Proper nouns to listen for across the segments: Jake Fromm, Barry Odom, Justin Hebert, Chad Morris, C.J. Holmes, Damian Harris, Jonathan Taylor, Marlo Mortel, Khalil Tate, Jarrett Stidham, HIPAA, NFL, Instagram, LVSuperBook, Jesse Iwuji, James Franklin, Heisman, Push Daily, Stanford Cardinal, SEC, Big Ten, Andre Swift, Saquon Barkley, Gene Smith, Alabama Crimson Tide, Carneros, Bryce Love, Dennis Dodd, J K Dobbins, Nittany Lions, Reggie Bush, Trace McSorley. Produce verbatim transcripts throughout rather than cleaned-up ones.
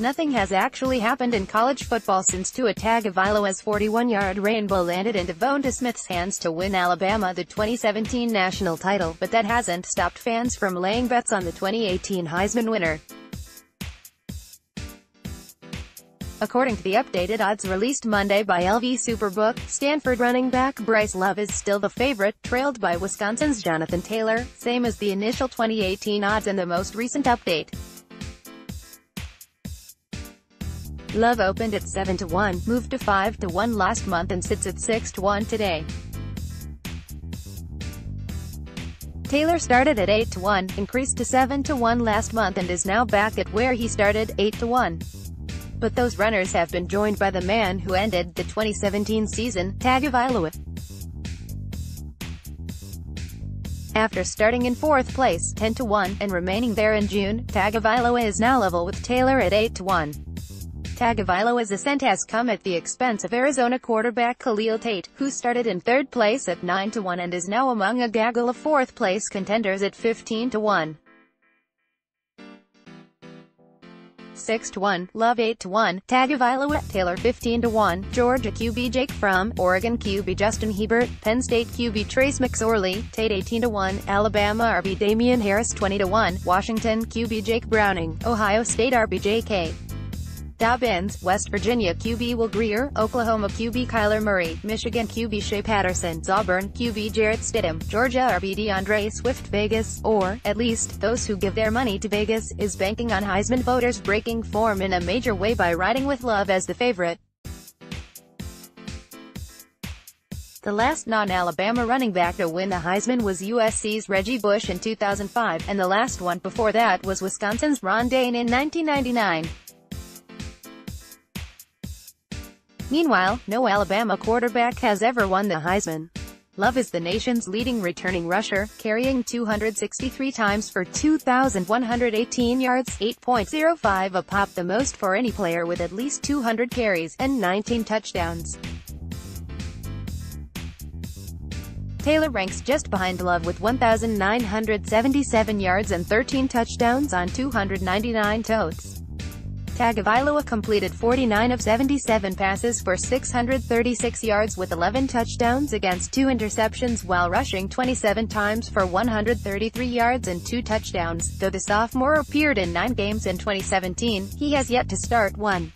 Nothing has actually happened in college football since Tua Tagovailoa's forty-one yard rainbow landed in Devonta Smith's hands to win Alabama the twenty seventeen national title, but that hasn't stopped fans from laying bets on the twenty eighteen Heisman winner. According to the updated odds released Monday by L V Superbook, Stanford running back Bryce Love is still the favorite, trailed by Wisconsin's Jonathan Taylor, same as the initial twenty eighteen odds in the most recent update. Love opened at seven to one, moved to five to one last month and sits at six to one today. Taylor started at eight to one, increased to seven to one last month and is now back at where he started, eight to one. But those runners have been joined by the man who ended the twenty seventeen season, Tagovailoa. After starting in fourth place, ten to one, and remaining there in June, Tagovailoa is now level with Taylor at eight to one. Tagovailoa's ascent has come at the expense of Arizona quarterback Khalil Tate, who started in third place at nine to one and is now among a gaggle of fourth place contenders at fifteen to one. six to one, Love eight to one, Tagovailoa, Taylor fifteen to one, Georgia Q B Jake Fromm, Oregon Q B Justin Hebert, Penn State Q B Trace McSorley, Tate eighteen to one, Alabama R B Damian Harris twenty to one, Washington Q B Jake Browning, Ohio State R B J K Dobbins, West Virginia Q B Will Grier, Oklahoma Q B Kyler Murray, Michigan Q B Shea Patterson, Auburn Q B Jarrett Stidham, Georgia R B Andre Swift. Vegas, or at least those who give their money to Vegas, is banking on Heisman voters breaking form in a major way by riding with Love as the favorite. The last non-Alabama running back to win the Heisman was U S C's Reggie Bush in two thousand five, and the last one before that was Wisconsin's Ron Dayne in nineteen ninety-nine. Meanwhile, no Alabama quarterback has ever won the Heisman. Love is the nation's leading returning rusher, carrying two hundred sixty-three times for two thousand one hundred eighteen yards, eight point oh five a pop, the most for any player with at least two hundred carries, and nineteen touchdowns. Taylor ranks just behind Love with one thousand nine hundred seventy-seven yards and thirteen touchdowns on two hundred ninety-nine totes. Tagovailoa completed forty-nine of seventy-seven passes for six hundred thirty-six yards with eleven touchdowns against two interceptions, while rushing twenty-seven times for one hundred thirty-three yards and two touchdowns. Though the sophomore appeared in nine games in twenty seventeen, he has yet to start one.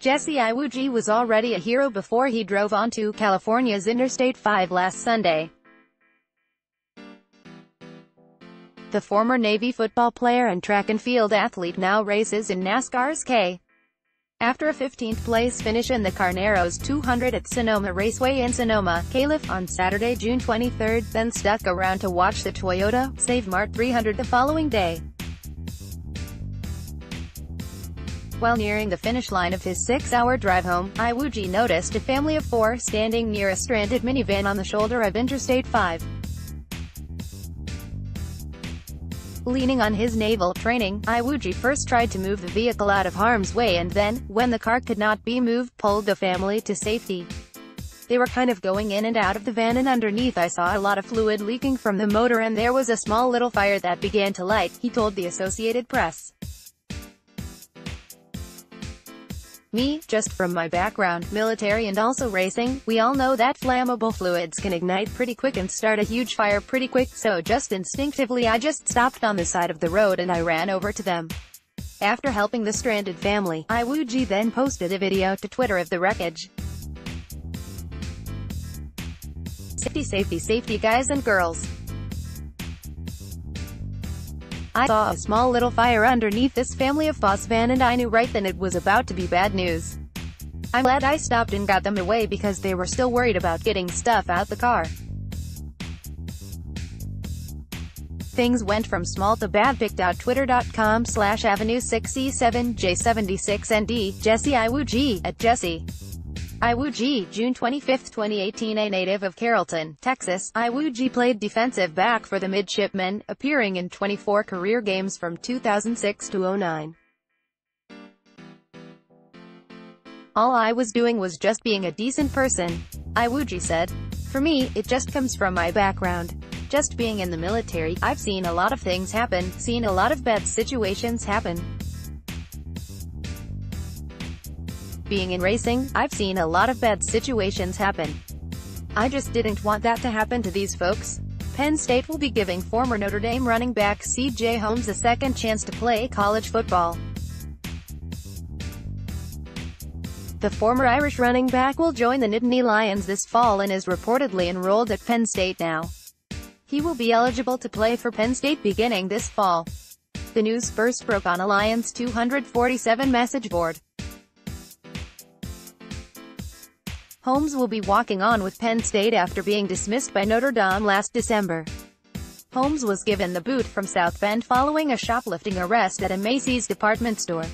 Jesse Iwuji was already a hero before he drove onto California's Interstate five last Sunday. The former Navy football player and track and field athlete now races in NASCAR's K. After a fifteenth place finish in the Carneros two hundred at Sonoma Raceway in Sonoma, California on Saturday, June twenty-third, then stuck around to watch the Toyota Save Mart three hundred the following day. While nearing the finish line of his six hour drive home, Iwuji noticed a family of four standing near a stranded minivan on the shoulder of Interstate five. Leaning on his naval training, Iwuji first tried to move the vehicle out of harm's way and then, when the car could not be moved, pulled the family to safety. They were kind of going in and out of the van, and underneath I saw a lot of fluid leaking from the motor and there was a small little fire that began to light, he told the Associated Press. Me, just from my background, military and also racing, we all know that flammable fluids can ignite pretty quick and start a huge fire pretty quick, so just instinctively I just stopped on the side of the road and I ran over to them. After helping the stranded family, Iwuji then posted a video to Twitter of the wreckage. Safety, safety, safety, guys and girls. I saw a small little fire underneath this family of Foss van and I knew right then it was about to be bad news. I'm glad I stopped and got them away because they were still worried about getting stuff out the car. Things went from small to bad, picked out twitter dot com slash avenue six e seven j seven six n d, Jesse Iwuji, at Jesse Iwuji, June twenty-fifth, twenty eighteen. A native of Carrollton, Texas, Iwuji played defensive back for the Midshipmen, appearing in twenty-four career games from two thousand six to oh nine. All I was doing was just being a decent person, Iwuji said. For me, it just comes from my background. Just being in the military, I've seen a lot of things happen, seen a lot of bad situations happen. Being in racing, I've seen a lot of bad situations happen. I just didn't want that to happen to these folks. Penn State will be giving former Notre Dame running back C J Holmes a second chance to play college football. The former Irish running back will join the Nittany Lions this fall and is reportedly enrolled at Penn State now. He will be eligible to play for Penn State beginning this fall. The news first broke on a Lions two forty-seven message board. Holmes will be walking on with Penn State after being dismissed by Notre Dame last December. Holmes was given the boot from South Bend following a shoplifting arrest at a Macy's department store.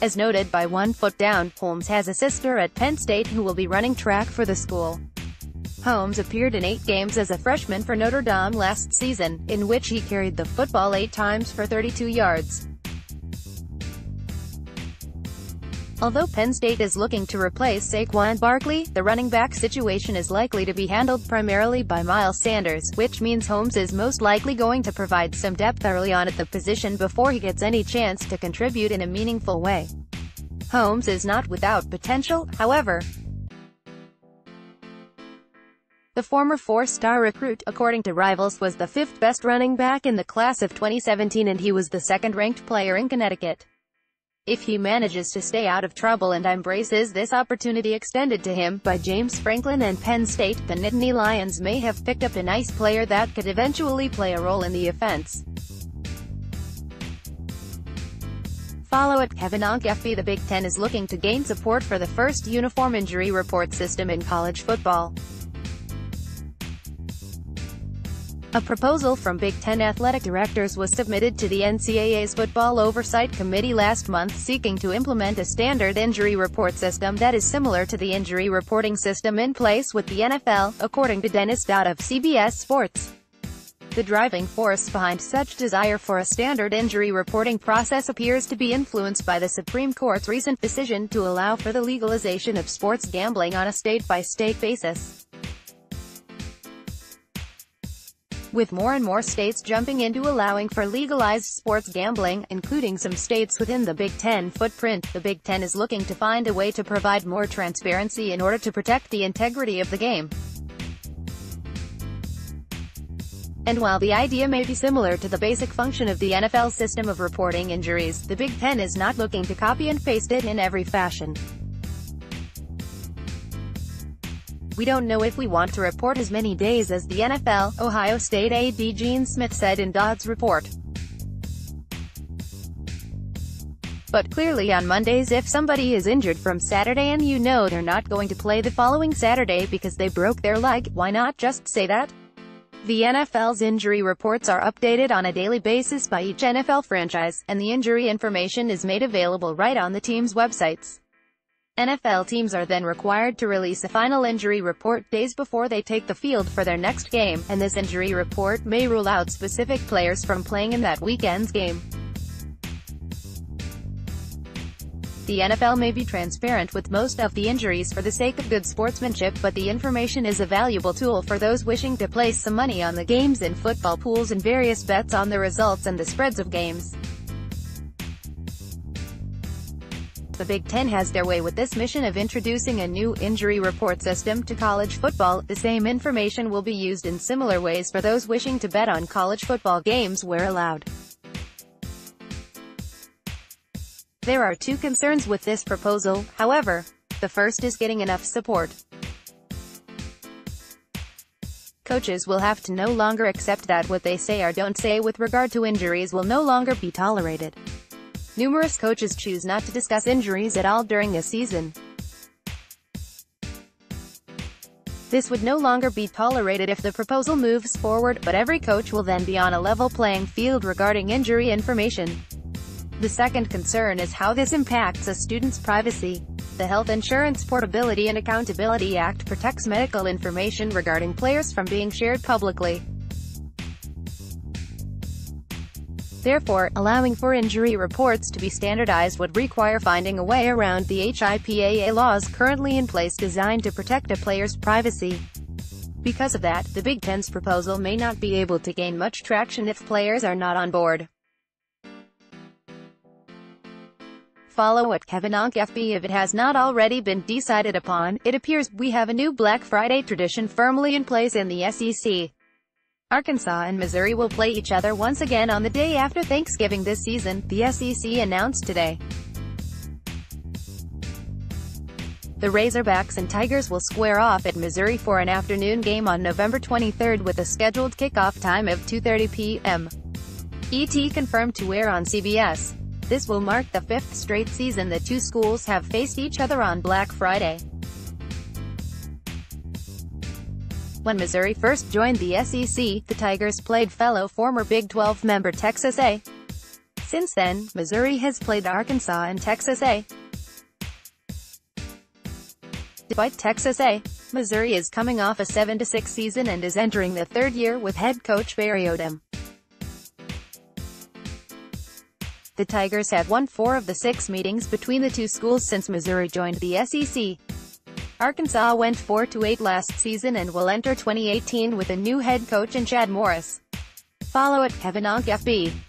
As noted by One Foot Down, Holmes has a sister at Penn State who will be running track for the school. Holmes appeared in eight games as a freshman for Notre Dame last season, in which he carried the football eight times for thirty-two yards. Although Penn State is looking to replace Saquon Barkley, the running back situation is likely to be handled primarily by Miles Sanders, which means Holmes is most likely going to provide some depth early on at the position before he gets any chance to contribute in a meaningful way. Holmes is not without potential, however. The former four-star recruit, according to Rivals, was the fifth-best running back in the class of twenty seventeen, and he was the second-ranked player in Connecticut. If he manages to stay out of trouble and embraces this opportunity extended to him by James Franklin and Penn State, the Nittany Lions may have picked up a nice player that could eventually play a role in the offense. Follow at KevinOnkFB. The Big Ten is looking to gain support for the first uniform injury report system in college football. A proposal from Big Ten athletic directors was submitted to the N C double A's Football Oversight Committee last month, seeking to implement a standard injury report system that is similar to the injury reporting system in place with the N F L, according to Dennis Dodd of C B S Sports. The driving force behind such desire for a standard injury reporting process appears to be influenced by the Supreme Court's recent decision to allow for the legalization of sports gambling on a state-by-state basis. With more and more states jumping into allowing for legalized sports gambling, including some states within the Big Ten footprint, the Big Ten is looking to find a way to provide more transparency in order to protect the integrity of the game. And while the idea may be similar to the basic function of the N F L system of reporting injuries, the Big Ten is not looking to copy and paste it in every fashion. "We don't know if we want to report as many days as the N F L," Ohio State A D Gene Smith said in Dodd's report. "But clearly on Mondays, if somebody is injured from Saturday and you know they're not going to play the following Saturday because they broke their leg, why not just say that?" The N F L's injury reports are updated on a daily basis by each N F L franchise, and the injury information is made available right on the team's websites. N F L teams are then required to release a final injury report days before they take the field for their next game, and this injury report may rule out specific players from playing in that weekend's game. The N F L may be transparent with most of the injuries for the sake of good sportsmanship, but the information is a valuable tool for those wishing to place some money on the games in football pools and various bets on the results and the spreads of games. The Big Ten has their way with this mission of introducing a new injury report system to college football. The same information will be used in similar ways for those wishing to bet on college football games where allowed. There are two concerns with this proposal, however. The first is getting enough support. Coaches will have to no longer accept that what they say or don't say with regard to injuries will no longer be tolerated. Numerous coaches choose not to discuss injuries at all during a season. This would no longer be tolerated if the proposal moves forward, but every coach will then be on a level playing field regarding injury information. The second concern is how this impacts a student's privacy. The Health Insurance Portability and Accountability Act protects medical information regarding players from being shared publicly. Therefore, allowing for injury reports to be standardized would require finding a way around the HIPAA laws currently in place designed to protect a player's privacy. Because of that, the Big Ten's proposal may not be able to gain much traction if players are not on board. Follow at KevinOnkFB if it has not already been decided upon. It appears we have a new Black Friday tradition firmly in place in the S E C. Arkansas and Missouri will play each other once again on the day after Thanksgiving this season, the S E C announced today. The Razorbacks and Tigers will square off at Missouri for an afternoon game on November twenty-third with a scheduled kickoff time of two thirty p m E T confirmed to air on C B S. This will mark the fifth straight season the two schools have faced each other on Black Friday. When Missouri first joined the S E C, the Tigers played fellow former Big twelve member Texas A. Since then, Missouri has played Arkansas and Texas A. Despite Texas A, Missouri is coming off a seven to six season and is entering the third year with head coach Barry Odom. The Tigers have won four of the six meetings between the two schools since Missouri joined the S E C. Arkansas went four to eight last season and will enter twenty eighteen with a new head coach in Chad Morris. Follow at KevinOnkFB.